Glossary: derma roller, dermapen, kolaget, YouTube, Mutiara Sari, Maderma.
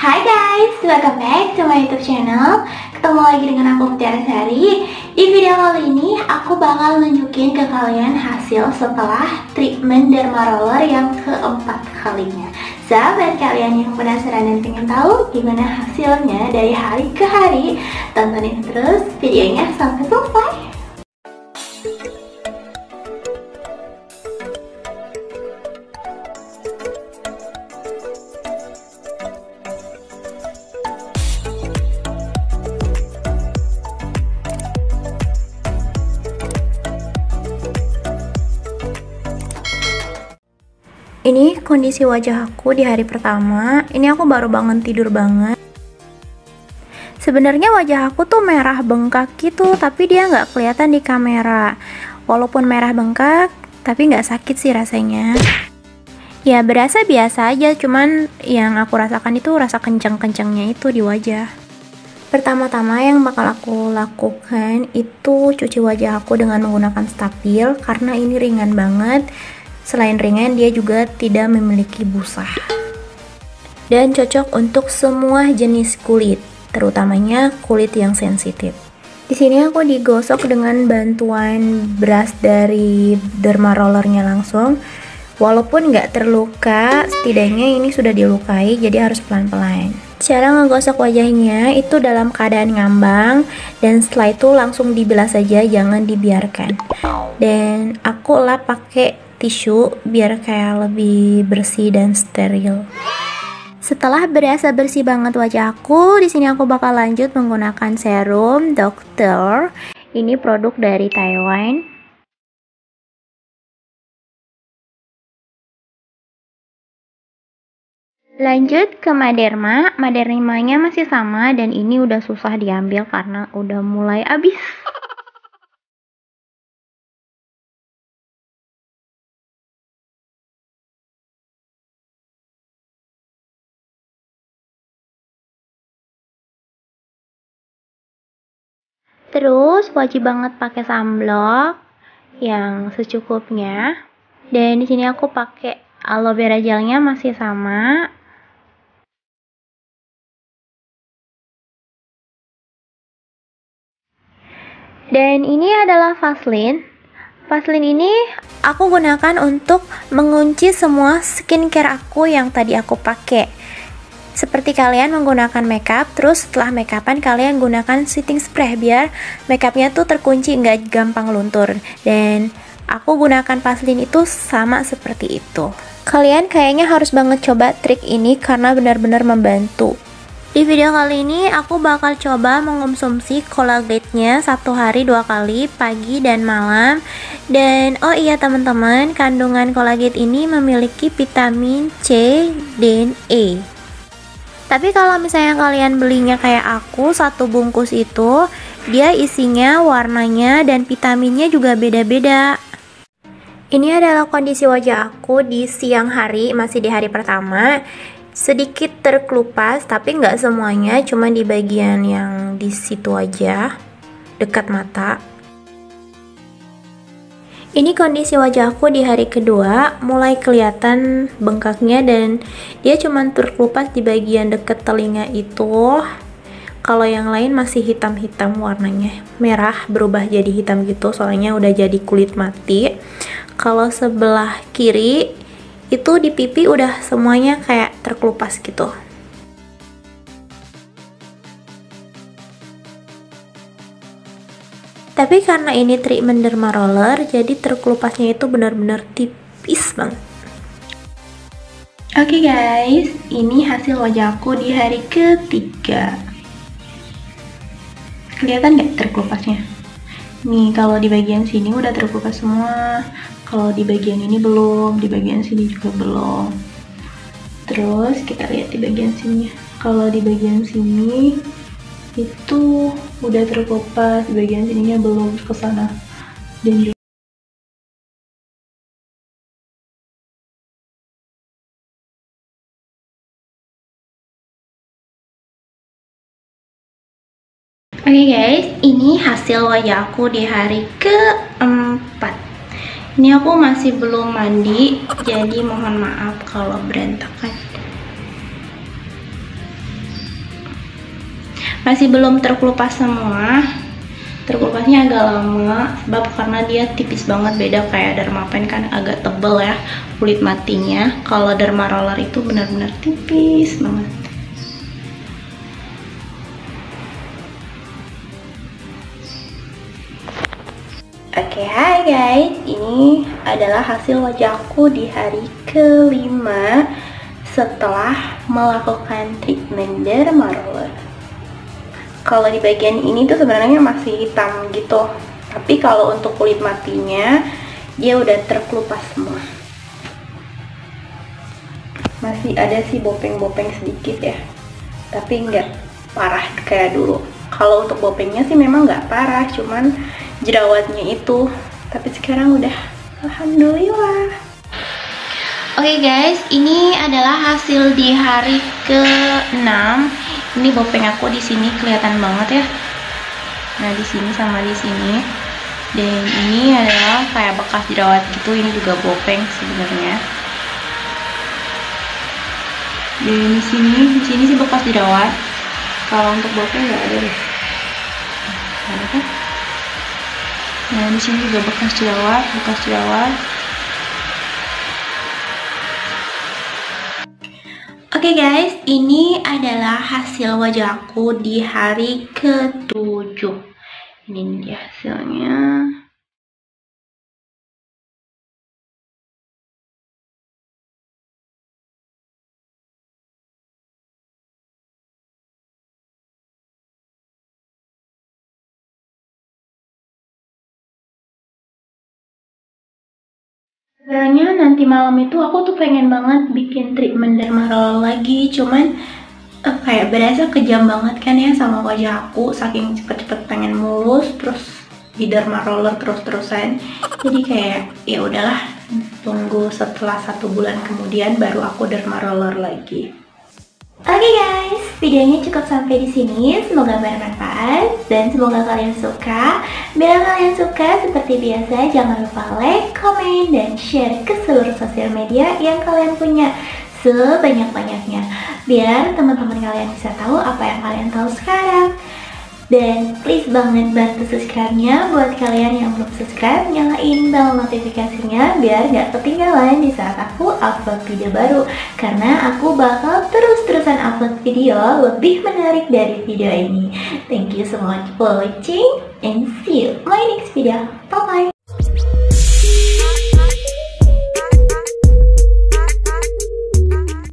Hai guys, welcome back to my YouTube channel. Ketemu lagi dengan aku Mutiara Sari. Di video kali ini aku bakal nunjukin ke kalian hasil setelah treatment derma roller yang keempat kalinya. Sahabat kalian yang penasaran dan pengen tahu gimana hasilnya dari hari ke hari, tontonin terus videonya sampai selesai. Ini kondisi wajah aku di hari pertama. Ini aku baru bangun tidur banget. Sebenarnya wajah aku tuh merah bengkak gitu, tapi dia nggak kelihatan di kamera. Walaupun merah bengkak, tapi nggak sakit sih rasanya. Ya berasa biasa aja, cuman yang aku rasakan itu rasa kenceng-kencengnya itu di wajah. Pertama-tama yang bakal aku lakukan itu cuci wajah aku dengan menggunakan stapil, karena ini ringan banget. Selain ringan, dia juga tidak memiliki busa dan cocok untuk semua jenis kulit, terutamanya kulit yang sensitif. Di sini aku digosok dengan bantuan brush dari derma rollernya langsung. Walaupun nggak terluka, setidaknya ini sudah dilukai, jadi harus pelan-pelan. Cara ngegosok wajahnya itu dalam keadaan ngambang, dan setelah itu langsung dibilas saja, jangan dibiarkan. Dan aku lap pakai tisu biar kayak lebih bersih dan steril. Setelah berasa bersih banget wajah aku, di sini aku bakal lanjut menggunakan serum dokter. Ini produk dari Taiwan. Lanjut ke Maderma. Madermanya masih sama dan ini udah susah diambil karena udah mulai habis. Terus wajib banget pakai sunblock yang secukupnya. Dan di sini aku pakai aloe vera gelnya masih sama. Dan ini adalah Vaseline. Vaseline ini aku gunakan untuk mengunci semua skincare aku yang tadi aku pakai. Seperti kalian menggunakan makeup, terus setelah makeupan kalian gunakan setting spray biar makeupnya tuh terkunci, nggak gampang luntur. Dan aku gunakan Vaseline itu sama seperti itu. Kalian kayaknya harus banget coba trik ini karena benar-benar membantu. Di video kali ini aku bakal coba mengonsumsi kolagetnya 1 hari 2 kali, pagi dan malam. Dan oh iya teman-teman, kandungan kolaget ini memiliki vitamin C dan E. Tapi kalau misalnya kalian belinya kayak aku, 1 bungkus itu dia isinya, warnanya, dan vitaminnya juga beda-beda. Ini adalah kondisi wajah aku di siang hari, masih di hari pertama. Sedikit terkelupas, tapi nggak semuanya, cuma di bagian yang di situ aja, dekat mata. Ini kondisi wajah aku di hari kedua, mulai kelihatan bengkaknya dan dia cuman terkelupas di bagian dekat telinga itu. Kalau yang lain masih hitam-hitam warnanya, merah berubah jadi hitam gitu, soalnya udah jadi kulit mati. Kalau sebelah kiri itu di pipi udah semuanya kayak terkelupas gitu. Tapi karena ini treatment derma roller, jadi terkelupasnya itu benar-benar tipis banget. Oke guys, ini hasil wajahku di hari ketiga. Kelihatan nggak terkelupasnya? Nih kalau di bagian sini udah terkelupas semua, kalau di bagian ini belum, di bagian sini juga belum. Terus kita lihat di bagian sini. Kalau di bagian sini itu udah terkelupas, di bagian sininya belum ke sana. Dan oke guys, ini hasil wajah aku di hari keempat. Ini aku masih belum mandi, jadi mohon maaf kalau berantakan. masih belum terkelupas semua. Terkelupasnya agak lama sebab karena dia tipis banget, beda kayak dermapen kan agak tebel ya kulit matinya. Kalau derma roller itu benar-benar tipis banget. Oke, hai guys, ini adalah hasil wajahku di hari kelima setelah melakukan treatment derma roller. Kalau di bagian ini tuh sebenarnya masih hitam gitu, tapi kalau untuk kulit matinya dia udah terkelupas semua. Masih ada sih bopeng-bopeng sedikit ya, tapi nggak parah kayak dulu. Kalau untuk bopengnya sih memang nggak parah, cuman jerawatnya itu. Tapi sekarang udah alhamdulillah. Oke guys, ini adalah hasil di hari ke-6. Ini bopeng aku di sini kelihatan banget ya. Nah, di sini sama di sini. Dan ini adalah kayak bekas jerawat gitu, ini juga bopeng sebenarnya. Dan di sini sih bekas jerawat. Kalau untuk bopeng nggak ada deh. Ada kan? Nah, di sini juga bekas jerawat, Oke guys, ini adalah hasil wajahku di hari ke-7. Ini dia hasilnya. Sebenarnya nanti malam itu aku tuh pengen banget bikin treatment derma roller lagi, cuman kayak berasa kejam banget kan ya sama wajah aku, saking cepet-cepet pengen mulus terus di derma roller terus-terusan. Jadi kayak ya udahlah, tunggu setelah 1 bulan kemudian baru aku derma roller lagi. Oke guys, videonya cukup sampai di sini. Semoga bermanfaat dan semoga kalian suka. Bila kalian suka, seperti biasa jangan lupa like, comment, dan share ke seluruh sosial media yang kalian punya sebanyak-banyaknya, biar teman-teman kalian bisa tahu apa yang kalian tahu sekarang. Dan please banget bantu subscribe-nya. Buat kalian yang belum subscribe, nyalain bel notifikasinya biar gak ketinggalan di saat aku upload video baru, karena aku bakal terus-terusan upload video lebih menarik dari video ini. Thank you so much for watching and see you my next video. Bye-bye.